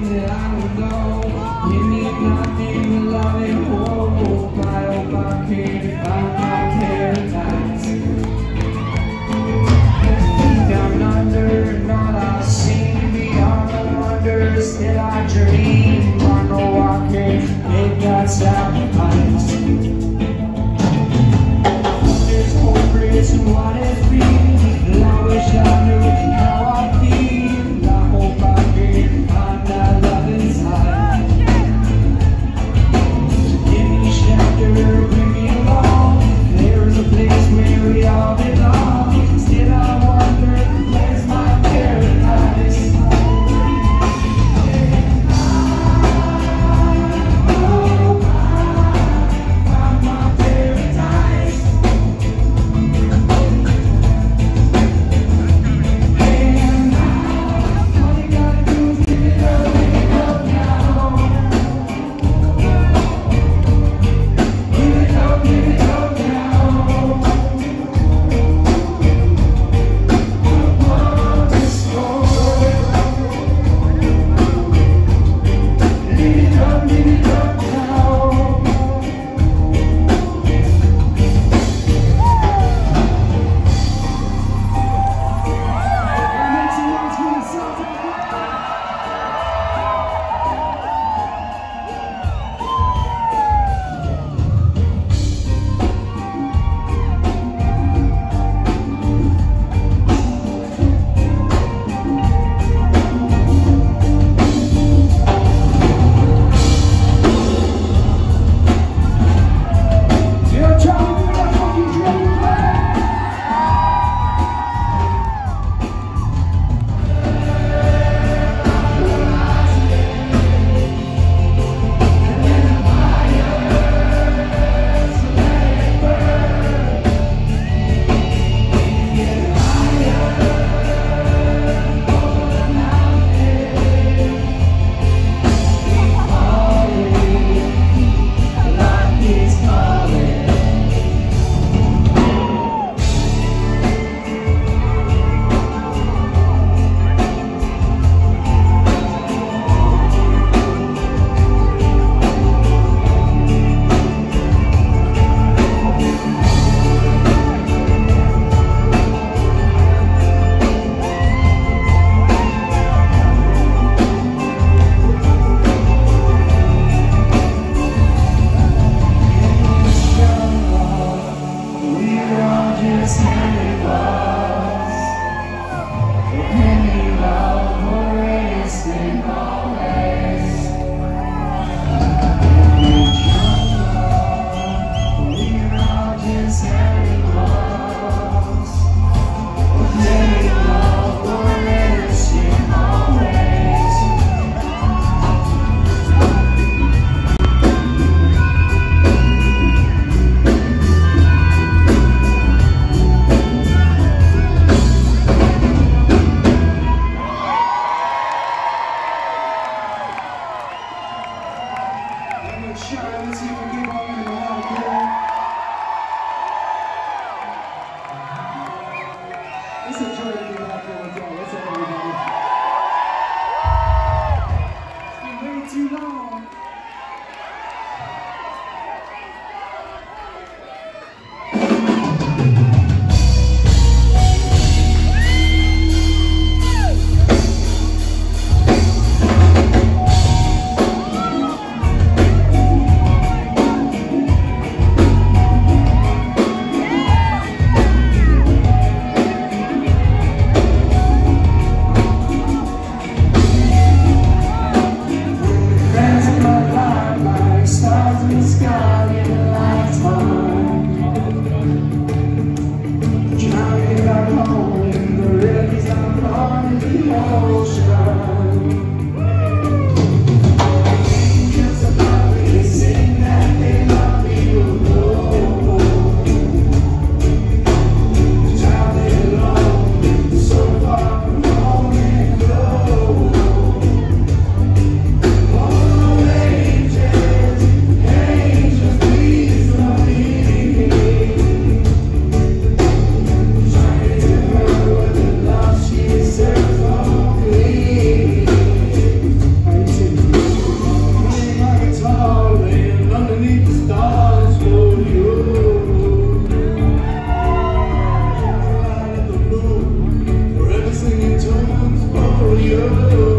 nothing that I don't know. Give me nothing that I don't know. Oh my kid, I'm my paradise. Down under, not I see beyond the wonders that I dream. I know I can't make that sacrifice. There's corporates and what is free, and I wish I knew how I feel. We you.